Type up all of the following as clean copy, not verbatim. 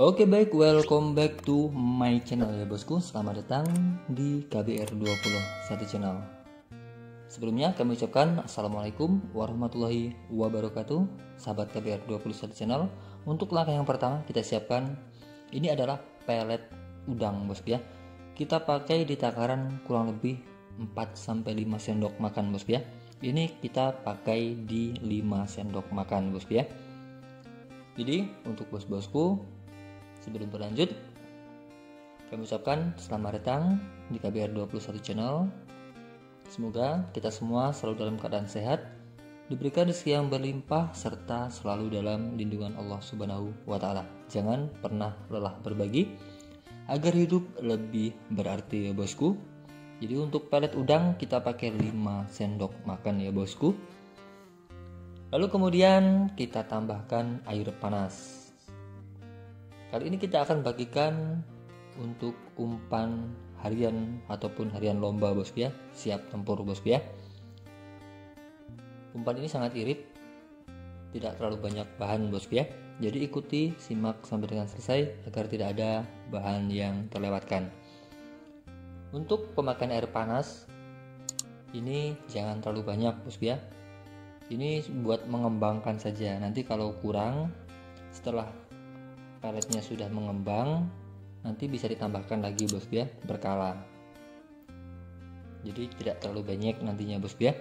Oke baik, welcome back to my channel ya bosku. Selamat datang di KBR21 Channel. Sebelumnya kami ucapkan Assalamualaikum warahmatullahi wabarakatuh. Sahabat KBR21 Channel, untuk langkah yang pertama kita siapkan, ini adalah pelet udang bosku ya. Kita pakai di takaran kurang lebih 4-5 sendok makan bosku ya. Ini kita pakai di 5 sendok makan bosku ya. Jadi untuk bos-bosku, sebelum berlanjut, kami ucapkan selamat datang di KBR21 Channel. Semoga kita semua selalu dalam keadaan sehat, diberikan rezeki yang berlimpah, serta selalu dalam lindungan Allah Subhanahu wa Ta'ala. Jangan pernah lelah berbagi, agar hidup lebih berarti ya bosku. Jadi untuk pelet udang kita pakai 5 sendok makan ya bosku. Lalu kemudian kita tambahkan air panas. Kali ini kita akan bagikan untuk umpan harian ataupun harian lomba bosku ya, siap tempur bosku ya. Umpan ini sangat irit, tidak terlalu banyak bahan bosku ya. Jadi ikuti, simak sampai dengan selesai agar tidak ada bahan yang terlewatkan. Untuk pemakaian air panas ini jangan terlalu banyak bosku ya. Ini buat mengembangkan saja. Nanti kalau kurang, setelah peletnya sudah mengembang, nanti bisa ditambahkan lagi bosku ya, berkala. Jadi tidak terlalu banyak nantinya bosku ya.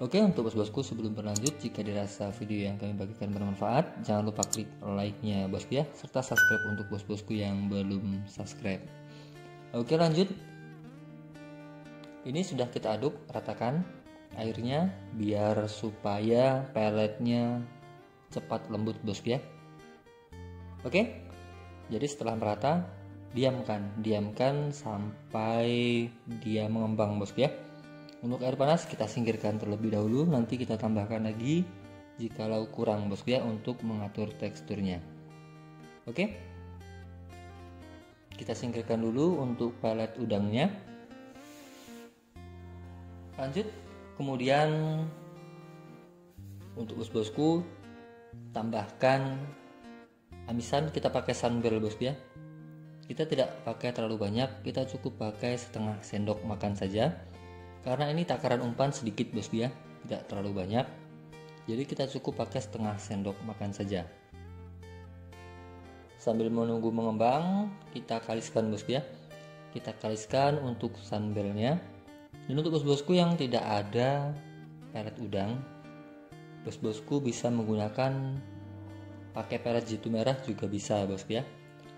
Oke, untuk bos-bosku sebelum berlanjut, jika dirasa video yang kami bagikan bermanfaat, jangan lupa klik like-nya bosku ya, serta subscribe untuk bos-bosku yang belum subscribe. Oke, lanjut. Ini sudah kita aduk, ratakan airnya biar supaya peletnya cepat lembut bosku ya. Oke, jadi setelah merata, diamkan sampai dia mengembang bosku ya. Untuk air panas kita singkirkan terlebih dahulu, nanti kita tambahkan lagi jikalau kurang bosku ya, untuk mengatur teksturnya. Oke, kita singkirkan dulu untuk pelet udangnya. Lanjut, kemudian untuk bos-bosku tambahkan amisan. Kita pakai sunbel bosku ya. Kita tidak pakai terlalu banyak, kita cukup pakai setengah sendok makan saja, karena ini takaran umpan sedikit bosku ya, tidak terlalu banyak. Jadi kita cukup pakai setengah sendok makan saja. Sambil menunggu mengembang, kita kaliskan bosku ya. Kita kaliskan untuk sunbelnya. Dan untuk bos-bosku yang tidak ada pelet udang, bos-bosku bisa menggunakan pakai pelet jitu merah juga bisa bosku ya,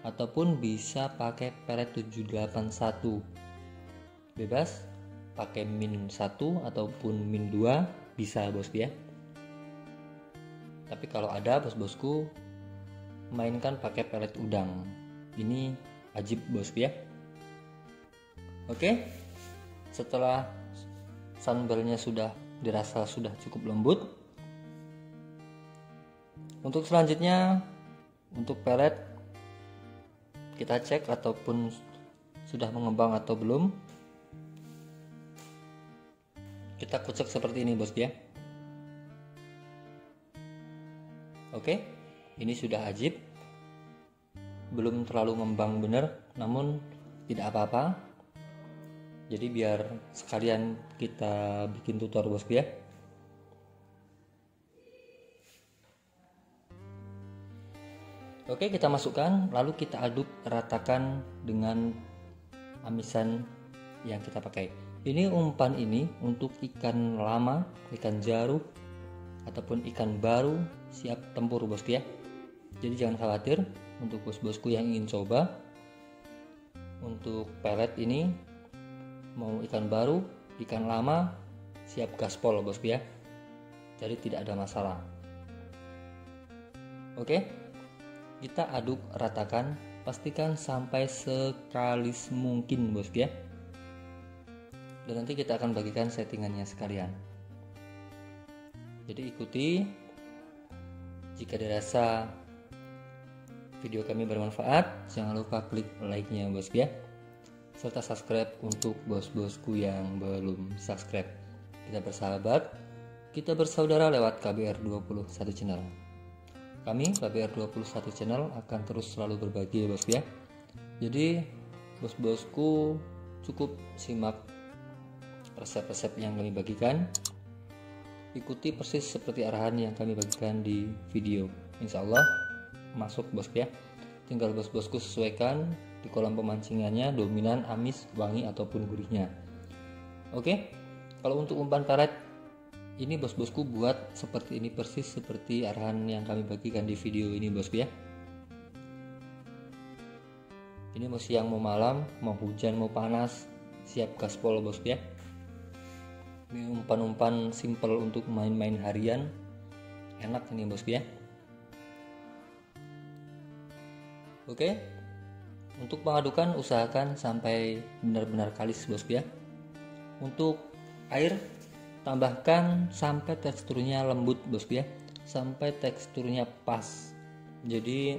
ataupun bisa pakai pelet 781, bebas. Pakai min 1 ataupun min 2 bisa bosku ya. Tapi kalau ada, bos-bosku mainkan pakai pelet udang, ini wajib bosku ya. Oke, setelah sunbelnya sudah dirasa sudah cukup lembut, untuk selanjutnya, untuk pelet kita cek ataupun sudah mengembang atau belum. Kita kucek seperti ini bosku ya. Oke, ini sudah ajib, belum terlalu ngembang bener, namun tidak apa-apa. Jadi biar sekalian kita bikin tutor bosku ya. Oke, kita masukkan, lalu kita aduk, ratakan dengan amisan yang kita pakai. Ini umpan ini untuk ikan lama, ikan jaruk, ataupun ikan baru siap tempur bosku ya. Jadi jangan khawatir untuk bos-bosku yang ingin coba. Untuk pelet ini mau ikan baru, ikan lama, siap gaspol bosku ya. Jadi tidak ada masalah. Oke, kita aduk, ratakan, pastikan sampai sekalis mungkin bosku ya. Dan nanti kita akan bagikan settingannya sekalian. Jadi ikuti, jika dirasa video kami bermanfaat, jangan lupa klik like-nya bosku ya, serta subscribe untuk bos-bosku yang belum subscribe. Kita bersahabat, kita bersaudara lewat KBR21 Channel. Kami KBR21 Channel akan terus selalu berbagi ya bos ya. Jadi bos-bosku cukup simak resep-resep yang kami bagikan. Ikuti persis seperti arahan yang kami bagikan di video. Insya Allah masuk bos ya. Tinggal bos-bosku sesuaikan di kolam pemancingannya dominan amis, wangi ataupun gurihnya. Oke, kalau untuk umpan karet ini bos-bosku buat seperti ini persis seperti arahan yang kami bagikan di video ini bosku ya. Ini mau siang mau malam, mau hujan mau panas, siap gaspol bosku ya. Ini umpan-umpan simple untuk main-main harian, enak ini bosku ya. Oke, untuk pengadukan usahakan sampai benar-benar kalis bosku ya. Untuk air tambahkan sampai teksturnya lembut bosku ya, sampai teksturnya pas. Jadi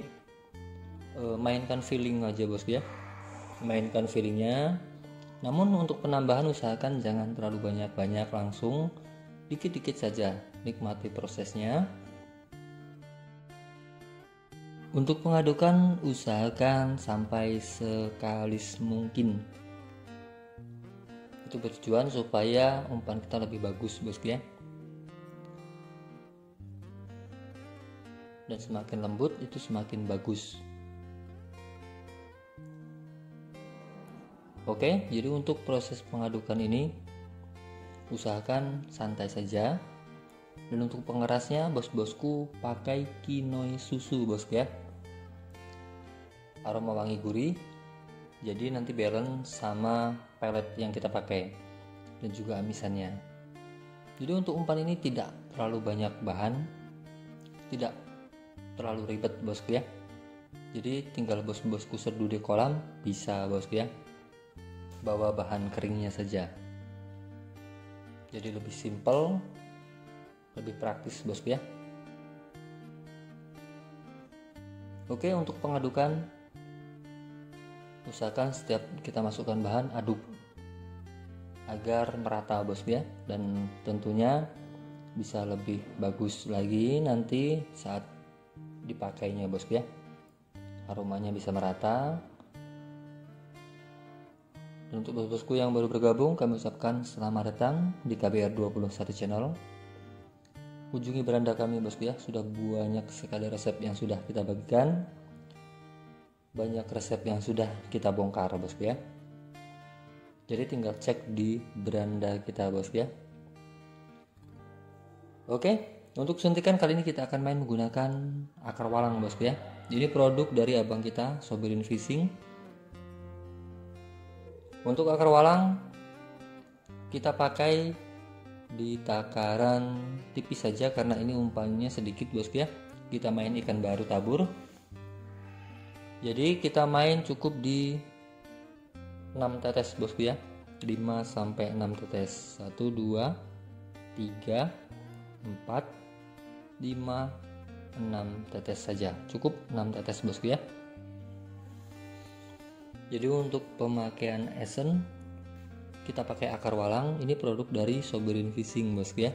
mainkan feeling aja bosku ya, mainkan feelingnya. Namun untuk penambahan usahakan jangan terlalu banyak-banyak, langsung dikit-dikit saja, nikmati prosesnya. Untuk pengadukan usahakan sampai sekalis mungkin. Itu bertujuan supaya umpan kita lebih bagus bosku ya, dan semakin lembut itu semakin bagus. Oke, jadi untuk proses pengadukan ini usahakan santai saja. Dan untuk pengerasnya bos-bosku pakai kinoi susu bosku ya, aroma wangi gurih. Jadi nanti balance sama pelet yang kita pakai dan juga amisannya. Jadi untuk umpan ini tidak terlalu banyak bahan, tidak terlalu ribet bosku ya. Jadi tinggal bos-bosku seduh di kolam bisa bosku ya, bawa bahan keringnya saja. Jadi lebih simple, lebih praktis bosku ya. Oke, untuk pengadukan usahakan setiap kita masukkan bahan aduk agar merata bosku ya, dan tentunya bisa lebih bagus lagi nanti saat dipakainya bosku ya, aromanya bisa merata. Dan untuk bos-bosku yang baru bergabung kami ucapkan selamat datang di KBR21 Channel. Kunjungi beranda kami bosku ya, sudah banyak sekali resep yang sudah kita bagikan, banyak resep yang sudah kita bongkar bosku ya. Jadi tinggal cek di beranda kita bosku ya. Oke, untuk suntikan kali ini kita akan main menggunakan akar walang bosku ya. Ini produk dari abang kita Sobirin Fishing. Untuk akar walang kita pakai di takaran tipis saja karena ini umpannya sedikit bosku ya. Kita main ikan baru tabur. Jadi kita main cukup di 6 tetes bosku ya, 5-6 tetes. 1, 2, 3, 4, 5, 6 tetes saja, cukup 6 tetes bosku ya. Jadi untuk pemakaian esen kita pakai akar walang, ini produk dari Sobirin Fishing bosku ya.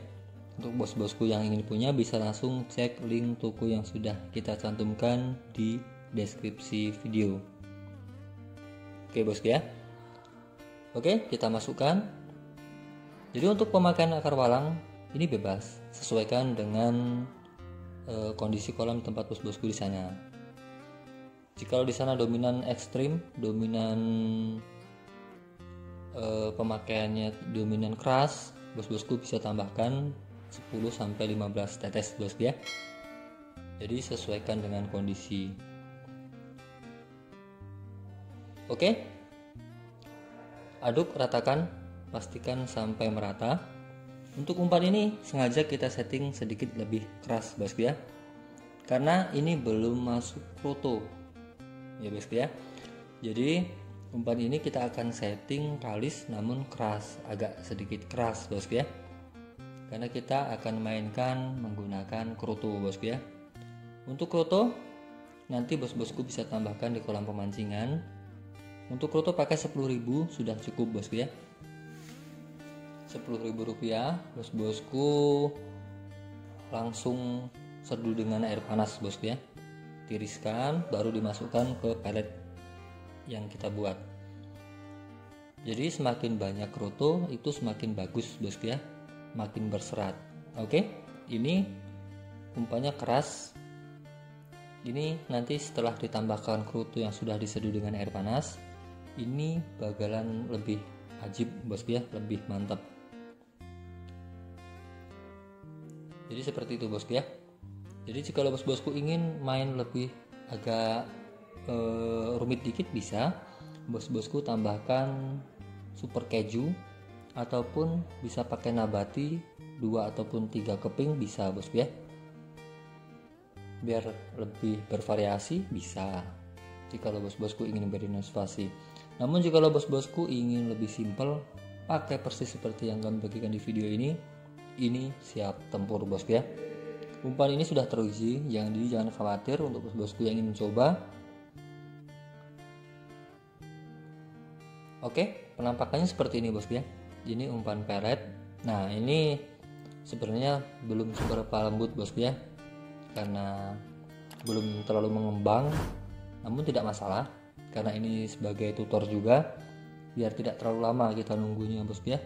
Untuk bos-bosku yang ingin punya bisa langsung cek link toko yang sudah kita cantumkan di deskripsi video. Oke bosku ya. Oke, kita masukkan. Jadi untuk pemakaian akar walang ini bebas, sesuaikan dengan kondisi kolam tempat bos-bosku di sana. Jika di sana dominan ekstrim, dominan pemakaiannya dominan keras, bos-bosku bisa tambahkan 10-15 tetes bosku ya. Jadi sesuaikan dengan kondisi. Oke, aduk, ratakan, pastikan sampai merata. Untuk umpan ini sengaja kita setting sedikit lebih keras bosku ya, karena ini belum masuk kroto ya bosku ya. Jadi umpan ini kita akan setting kalis namun keras, agak sedikit keras bosku ya, karena kita akan mainkan menggunakan kroto bosku ya. Untuk kroto nanti bos-bosku bisa tambahkan di kolam pemancingan. Untuk kroto pakai 10.000 sudah cukup bosku ya. 10.000 rupiah bos-bosku langsung seduh dengan air panas, bosku ya. Tiriskan, baru dimasukkan ke pelet yang kita buat. Jadi semakin banyak kroto itu semakin bagus, bosku ya, makin berserat. Oke, ini umpannya keras. Ini nanti setelah ditambahkan kroto yang sudah diseduh dengan air panas, ini bakalan lebih ajib, bosku ya, lebih mantap. Jadi seperti itu, bosku ya. Jadi jika bos-bosku ingin main lebih agak rumit dikit, bisa bos-bosku tambahkan super keju ataupun bisa pakai nabati 2 ataupun 3 keping, bisa bosku ya. Biar lebih bervariasi bisa, jika bos-bosku ingin berinovasi. Namun jika bos-bosku ingin lebih simple, pakai persis seperti yang kami bagikan di video ini siap tempur, bosku ya. Umpan ini sudah teruji, jadi jangan khawatir untuk bos-bosku yang ingin mencoba. Oke, penampakannya seperti ini, bosku ya. Ini umpan pelet. Nah, ini sebenarnya belum seberapa lembut, bosku ya, karena belum terlalu mengembang. Namun tidak masalah, karena ini sebagai tutor juga, biar tidak terlalu lama kita nunggunya, bosku ya.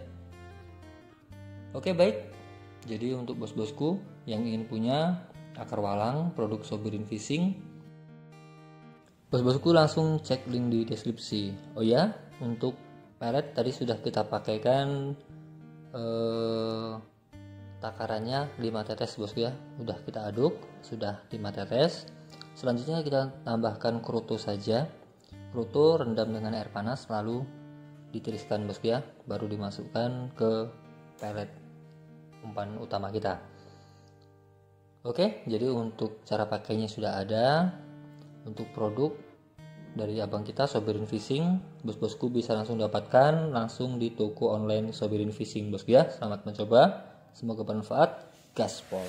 Oke, baik. Jadi untuk bos-bosku yang ingin punya akar walang produk Sobirin Fishing, bos-bosku langsung cek link di deskripsi. Oh ya, untuk pelet tadi sudah kita pakaikan takarannya 5 tetes, bosku ya. Udah kita aduk, sudah 5 tetes. Selanjutnya kita tambahkan kroto saja. Kroto rendam dengan air panas lalu ditiriskan, bosku ya. Baru dimasukkan ke pelet umpan utama kita. Oke, jadi untuk cara pakainya sudah ada. Untuk produk dari abang kita Sobirin Fishing, bos-bosku bisa langsung dapatkan langsung di toko online Sobirin Fishing, bosku ya. Selamat mencoba, semoga bermanfaat. Gaspol.